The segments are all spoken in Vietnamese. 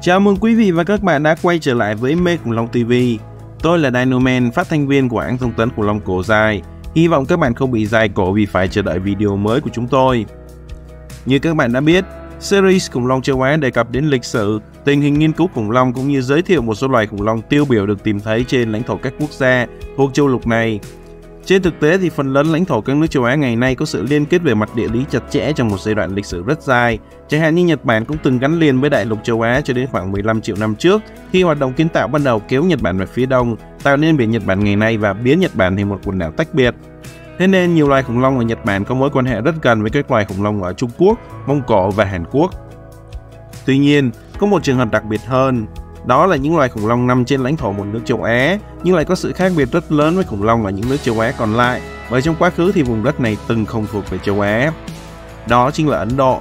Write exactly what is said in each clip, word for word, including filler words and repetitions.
Chào mừng quý vị và các bạn đã quay trở lại với Mê Khủng Long ti vi. Tôi là Dinoman, phát thanh viên của hãng thông tấn khủng long cổ dài. Hy vọng các bạn không bị dài cổ vì phải chờ đợi video mới của chúng tôi. Như các bạn đã biết, series khủng long châu Á đề cập đến lịch sử, tình hình nghiên cứu khủng long cũng như giới thiệu một số loài khủng long tiêu biểu được tìm thấy trên lãnh thổ các quốc gia thuộc châu lục này. Trên thực tế thì phần lớn lãnh thổ các nước châu Á ngày nay có sự liên kết về mặt địa lý chặt chẽ trong một giai đoạn lịch sử rất dài. Chẳng hạn như Nhật Bản cũng từng gắn liền với đại lục châu Á cho đến khoảng mười lăm triệu năm trước, khi hoạt động kiến tạo ban đầu kéo Nhật Bản về phía đông, tạo nên biển Nhật Bản ngày nay và biến Nhật Bản thành một quần đảo tách biệt. Thế nên nhiều loài khủng long ở Nhật Bản có mối quan hệ rất gần với các loài khủng long ở Trung Quốc, Mông Cổ và Hàn Quốc. Tuy nhiên, có một trường hợp đặc biệt hơn. Đó là những loài khủng long nằm trên lãnh thổ một nước châu Á, nhưng lại có sự khác biệt rất lớn với khủng long ở những nước châu Á còn lại, bởi trong quá khứ thì vùng đất này từng không thuộc về châu Á. Đó chính là Ấn Độ.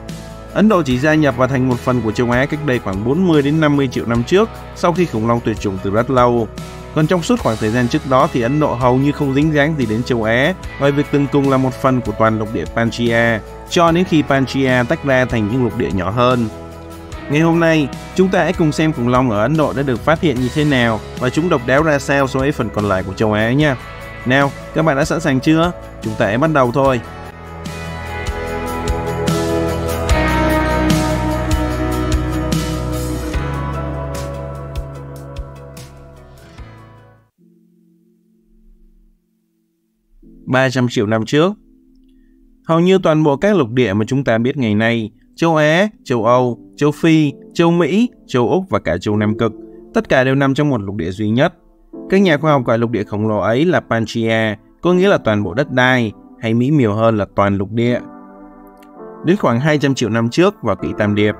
Ấn Độ chỉ gia nhập và thành một phần của châu Á cách đây khoảng bốn mươi đến năm mươi triệu năm trước, sau khi khủng long tuyệt chủng từ rất lâu. Còn trong suốt khoảng thời gian trước đó thì Ấn Độ hầu như không dính dáng gì đến châu Á, bởi việc từng cùng là một phần của toàn lục địa Pangaea, cho đến khi Pangaea tách ra thành những lục địa nhỏ hơn. Ngày hôm nay, chúng ta hãy cùng xem khủng long ở Ấn Độ đã được phát hiện như thế nào và chúng độc đáo ra sao so với phần còn lại của châu Á nha. Nào, các bạn đã sẵn sàng chưa? Chúng ta hãy bắt đầu thôi. ba trăm triệu năm trước, hầu như toàn bộ các lục địa mà chúng ta biết ngày nay, châu Á, châu Âu, châu Phi, châu Mỹ, châu Úc và cả châu Nam Cực, tất cả đều nằm trong một lục địa duy nhất. Các nhà khoa học gọi lục địa khổng lồ ấy là Pangaea, có nghĩa là toàn bộ đất đai, hay mỹ miều hơn là toàn lục địa. Đến khoảng hai trăm triệu năm trước vào kỷ Tam Điệp,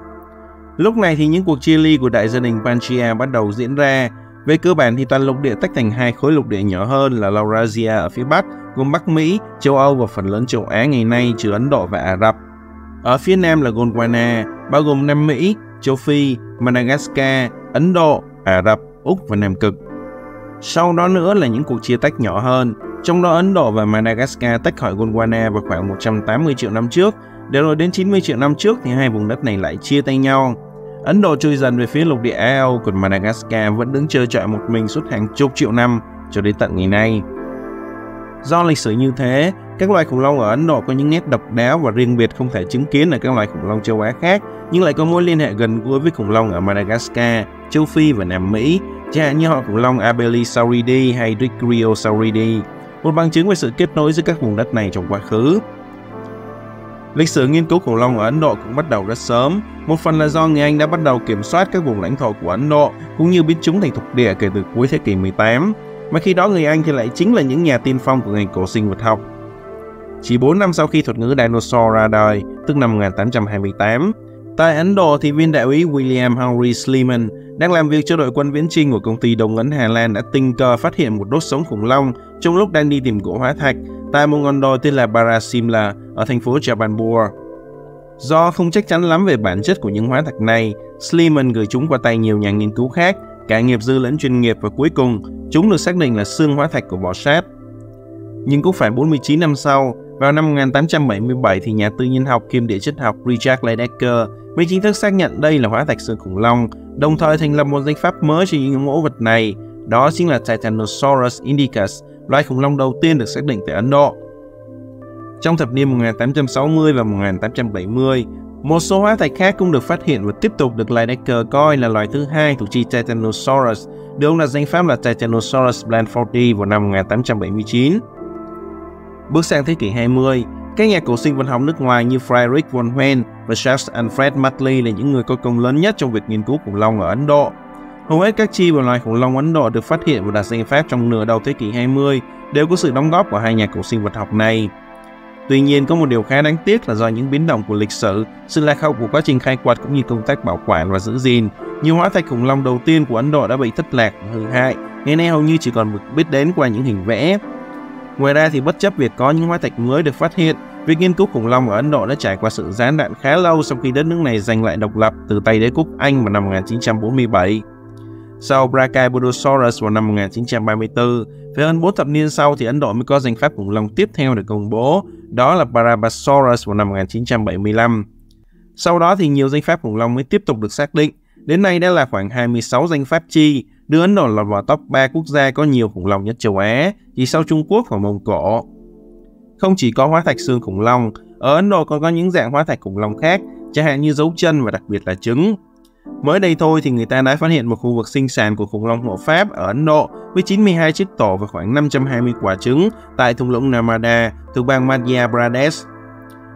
lúc này thì những cuộc chia ly của đại gia đình Pangaea bắt đầu diễn ra. Về cơ bản thì toàn lục địa tách thành hai khối lục địa nhỏ hơn là Laurasia ở phía bắc, gồm Bắc Mỹ, châu Âu và phần lớn châu Á ngày nay trừ Ấn Độ và Ả Rập. Ở phía nam là Gondwana, bao gồm Nam Mỹ, châu Phi, Madagascar, Ấn Độ, Ả Rập, Úc và Nam Cực. Sau đó nữa là những cuộc chia tách nhỏ hơn, trong đó Ấn Độ và Madagascar tách khỏi Gondwana vào khoảng một trăm tám mươi triệu năm trước, để rồi đến chín mươi triệu năm trước thì hai vùng đất này lại chia tay nhau. Ấn Độ trôi dần về phía lục địa Á Âu, còn Madagascar vẫn đứng trơ trọi một mình suốt hàng chục triệu năm cho đến tận ngày nay. Do lịch sử như thế, các loài khủng long ở Ấn Độ có những nét độc đáo và riêng biệt không thể chứng kiến ở các loài khủng long châu Á khác, nhưng lại có mối liên hệ gần gũi với khủng long ở Madagascar, châu Phi và Nam Mỹ, chẳng hạn như họ khủng long Abelisauridae hay Dicraeosauridae, một bằng chứng về sự kết nối giữa các vùng đất này trong quá khứ. Lịch sử nghiên cứu khủng long ở Ấn Độ cũng bắt đầu rất sớm, một phần là do người Anh đã bắt đầu kiểm soát các vùng lãnh thổ của Ấn Độ cũng như biến chúng thành thuộc địa kể từ cuối thế kỷ mười tám, mà khi đó người Anh thì lại chính là những nhà tiên phong của ngành cổ sinh vật học. Chỉ bốn năm sau khi thuật ngữ Dicraeosauridae, tức năm một nghìn tám trăm hai mươi tám, tại Ấn Độ thì viên đại úy William Henry Sleeman đang làm việc cho đội quân viễn chinh của công ty Đông Ấn Hà Lan đã tình cờ phát hiện một đốt sống khủng long trong lúc đang đi tìm gỗ hóa thạch tại một ngọn đồi tên là Barasimla ở thành phố Jabalpur. Do không chắc chắn lắm về bản chất của những hóa thạch này, Sleeman gửi chúng vào tay nhiều nhà nghiên cứu khác, cả nghiệp dư lẫn chuyên nghiệp, và cuối cùng chúng được xác định là xương hóa thạch của bò sát. Nhưng cũng phải bốn mươi chín năm sau, vào năm một nghìn tám trăm bảy mươi bảy thì nhà tư nhân học kiêm địa chất học Richard Lydekker mới chính thức xác nhận đây là hóa thạch xương khủng long, đồng thời thành lập một danh pháp mới cho những mẫu vật này, đó chính là Titanosaurus indicus, loài khủng long đầu tiên được xác định tại Ấn Độ. Trong thập niên một nghìn tám trăm sáu mươi và một nghìn tám trăm bảy mươi, một số hóa thạch khác cũng được phát hiện và tiếp tục được Lydekker coi là loài thứ hai thuộc chi Titanosaurus, được ông đặt danh pháp là Titanosaurus blandfordi vào năm một nghìn tám trăm bảy mươi chín. Bước sang thế kỷ hai mươi, các nhà cổ sinh vật học nước ngoài như Friedrich von Huene và Charles Alfred Matley là những người có công lớn nhất trong việc nghiên cứu khủng long ở Ấn Độ. Hầu hết các chi và loài khủng long Ấn Độ được phát hiện và đặt danh pháp trong nửa đầu thế kỷ hai mươi đều có sự đóng góp của hai nhà cổ sinh vật học này. Tuy nhiên, có một điều khá đáng tiếc là do những biến động của lịch sử, sự lạc hậu của quá trình khai quật cũng như công tác bảo quản và giữ gìn, nhiều hóa thạch khủng long đầu tiên của Ấn Độ đã bị thất lạc và hư hại, ngày nay hầu như chỉ còn được biết đến qua những hình vẽ. Ngoài ra thì bất chấp việc có những hóa thạch mới được phát hiện, việc nghiên cứu khủng long ở Ấn Độ đã trải qua sự gián đoạn khá lâu sau khi đất nước này giành lại độc lập từ tay đế quốc Anh vào năm một nghìn chín trăm bốn mươi bảy. Sau Brachyopodosaurus vào năm một nghìn chín trăm ba mươi tư, về hơn bốn thập niên sau thì Ấn Độ mới có danh pháp khủng long tiếp theo được công bố, đó là Barapasaurus vào năm một nghìn chín trăm bảy mươi lăm. Sau đó thì nhiều danh pháp khủng long mới tiếp tục được xác định, đến nay đã là khoảng hai mươi sáu danh pháp chi, đưa Ấn Độ lọt vào top ba quốc gia có nhiều khủng long nhất châu Á, chỉ sau Trung Quốc và Mông Cổ. Không chỉ có hóa thạch xương khủng long, ở Ấn Độ còn có những dạng hóa thạch khủng long khác, chẳng hạn như dấu chân và đặc biệt là trứng. Mới đây thôi thì người ta đã phát hiện một khu vực sinh sản của khủng long hộ Pháp ở Ấn Độ với chín mươi hai chiếc tổ và khoảng năm trăm hai mươi quả trứng tại thung lũng Narmada thuộc bang Madhya Pradesh.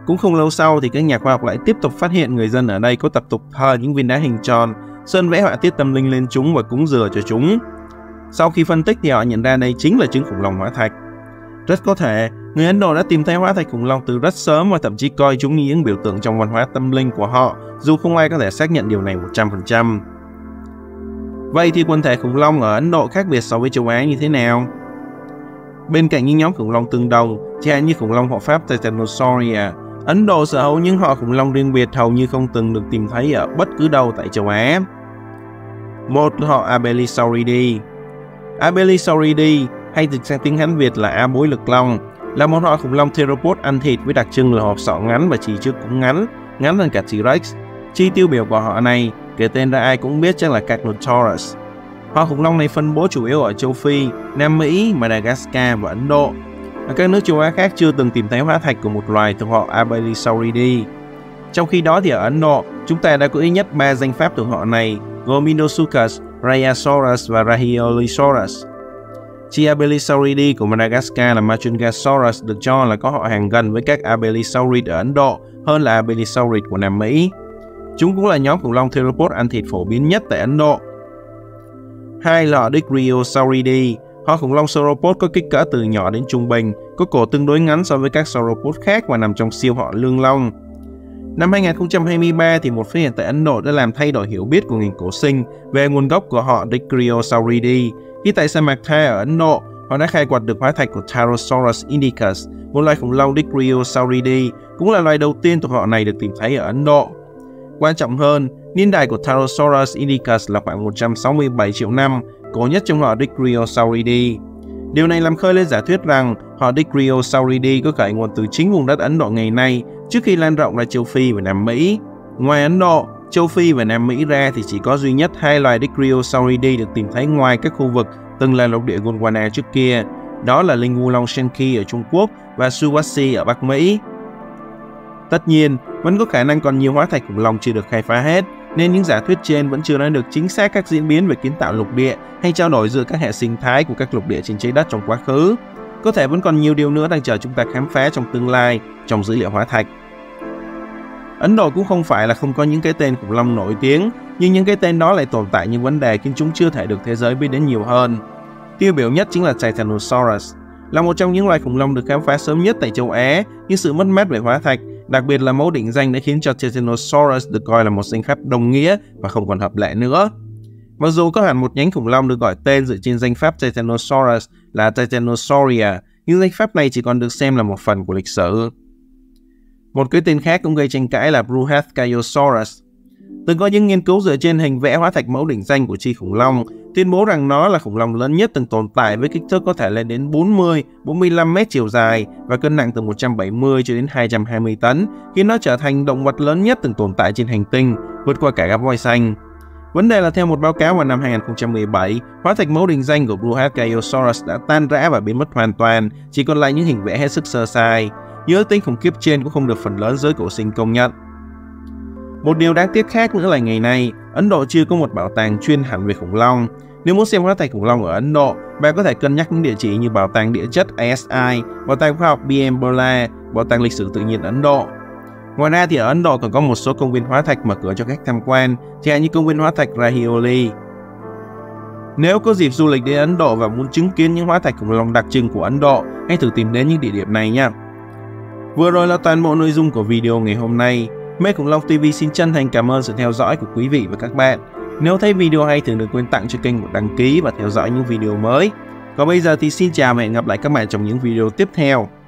Cũng không lâu sau thì các nhà khoa học lại tiếp tục phát hiện người dân ở đây có tập tục thờ những viên đá hình tròn, sơn vẽ họa tiết tâm linh lên chúng và cúng dừa cho chúng. Sau khi phân tích thì họ nhận ra đây chính là trứng khủng long hóa thạch. Rất có thể, người Ấn Độ đã tìm thấy hóa thạch khủng long từ rất sớm và thậm chí coi chúng như những biểu tượng trong văn hóa tâm linh của họ, dù không ai có thể xác nhận điều này một trăm phần trăm. Vậy thì quần thể khủng long ở Ấn Độ khác biệt so với châu Á như thế nào? Bên cạnh những nhóm khủng long tương đồng, chẳng hạn như khủng long hộ Pháp Titanosauria, Ấn Độ sở hữu những họ khủng long riêng biệt hầu như không từng được tìm thấy ở bất cứ đâu tại châu Á. Một là họ Abelisauridae. Abelisauridae, hay dịch sang tiếng Hán Việt là á bối lực long, là một họ khủng long theropod ăn thịt với đặc trưng là hộp sọ ngắn và chỉ trước cũng ngắn, ngắn hơn cả T-Rex. Chi tiêu biểu của họ này, kể tên ra ai cũng biết chắc là Carnotaurus. Họ khủng long này phân bố chủ yếu ở châu Phi, Nam Mỹ, Madagascar và Ấn Độ. Ở các nước châu Á khác chưa từng tìm thấy hóa thạch của một loài thuộc họ Abelisauridae. Trong khi đó thì ở Ấn Độ, chúng ta đã có ít nhất ba danh pháp thuộc họ này, gồm Indosuchus, Rayasaurus và Rahiolisaurus. Chi Abelisauridae của Madagascar là Majungasaurus được cho là có họ hàng gần với các Abelisaurid ở Ấn Độ hơn là Abelisaurid của Nam Mỹ. Chúng cũng là nhóm khủng long theropod ăn thịt phổ biến nhất tại Ấn Độ. Hai là Dicraeosauridae, họ khủng long sauropod có kích cỡ từ nhỏ đến trung bình, có cổ tương đối ngắn so với các sauropod khác và nằm trong siêu họ lương long. Năm hai nghìn không trăm hai mươi ba thì một phát hiện tại Ấn Độ đã làm thay đổi hiểu biết của ngành cổ sinh về nguồn gốc của họ Dicraeosauridae. Khi tại sa mạc Thar ở Ấn Độ, họ đã khai quật được hóa thạch của Titanosaurus indicus, một loài khủng long Dicraeosauridae, cũng là loài đầu tiên thuộc họ này được tìm thấy ở Ấn Độ. Quan trọng hơn, niên đại của Titanosaurus indicus là khoảng một trăm sáu mươi bảy triệu năm, cổ nhất trong họ Dicraeosauridae. Điều này làm khơi lên giả thuyết rằng họ Dicraeosauridae có khởi nguồn từ chính vùng đất Ấn Độ ngày nay trước khi lan rộng ra châu Phi và Nam Mỹ. Ngoài Ấn Độ, châu Phi và Nam Mỹ ra thì chỉ có duy nhất hai loài Dicraeosauridae được tìm thấy ngoài các khu vực từng là lục địa Gondwana trước kia, đó là Lingwulong shenqi ở Trung Quốc và Suwasi ở Bắc Mỹ. Tất nhiên, vẫn có khả năng còn nhiều hóa thạch khủng long chưa được khai phá hết, nên những giả thuyết trên vẫn chưa nói được chính xác các diễn biến về kiến tạo lục địa hay trao đổi giữa các hệ sinh thái của các lục địa trên trái đất trong quá khứ. Có thể vẫn còn nhiều điều nữa đang chờ chúng ta khám phá trong tương lai trong dữ liệu hóa thạch. Ấn Độ cũng không phải là không có những cái tên khủng long nổi tiếng, nhưng những cái tên đó lại tồn tại những vấn đề khiến chúng chưa thể được thế giới biết đến nhiều hơn. Tiêu biểu nhất chính là Titanosaurus, là một trong những loài khủng long được khám phá sớm nhất tại châu Á, nhưng sự mất mát về hóa thạch, đặc biệt là mẫu định danh đã khiến cho Titanosaurus được coi là một danh pháp đồng nghĩa và không còn hợp lệ nữa. Mặc dù có hẳn một nhánh khủng long được gọi tên dựa trên danh pháp Titanosaurus là Titanosauria, nhưng danh pháp này chỉ còn được xem là một phần của lịch sử. Một cái tên khác cũng gây tranh cãi là Bruhathkayosaurus. Từng có những nghiên cứu dựa trên hình vẽ hóa thạch mẫu đỉnh danh của chi khủng long, tuyên bố rằng nó là khủng long lớn nhất từng tồn tại với kích thước có thể lên đến bốn mươi đến bốn mươi lăm mét chiều dài và cân nặng từ một trăm bảy mươi cho đến hai trăm hai mươi tấn, khiến nó trở thành động vật lớn nhất từng tồn tại trên hành tinh, vượt qua cả gấu voi xanh. Vấn đề là theo một báo cáo vào năm hai nghìn không trăm mười bảy, hóa thạch mẫu định danh của Bruhathkayosaurus đã tan rã và biến mất hoàn toàn, chỉ còn lại những hình vẽ hết sức sơ sài. Những ước tính khủng khiếp trên cũng không được phần lớn giới cổ sinh công nhận. Một điều đáng tiếc khác nữa là ngày nay, Ấn Độ chưa có một bảo tàng chuyên hẳn về khủng long. Nếu muốn xem hóa thạch khủng long ở Ấn Độ, bạn có thể cân nhắc những địa chỉ như Bảo tàng Địa chất A S I, Bảo tàng Khoa học B. M. Bolia, Bảo tàng Lịch sử Tự nhiên Ấn Độ. Ngoài ra thì ở Ấn Độ còn có một số công viên hóa thạch mở cửa cho khách tham quan, chẳng hạn như công viên hóa thạch Rahioli. Nếu có dịp du lịch đến Ấn Độ và muốn chứng kiến những hóa thạch khủng long đặc trưng của Ấn Độ, hãy thử tìm đến những địa điểm này nhé. Vừa rồi là toàn bộ nội dung của video ngày hôm nay. Mê Khủng Long ti vi xin chân thành cảm ơn sự theo dõi của quý vị và các bạn. Nếu thấy video hay thì đừng quên tặng cho kênh một đăng ký và theo dõi những video mới. Còn bây giờ thì xin chào và hẹn gặp lại các bạn trong những video tiếp theo.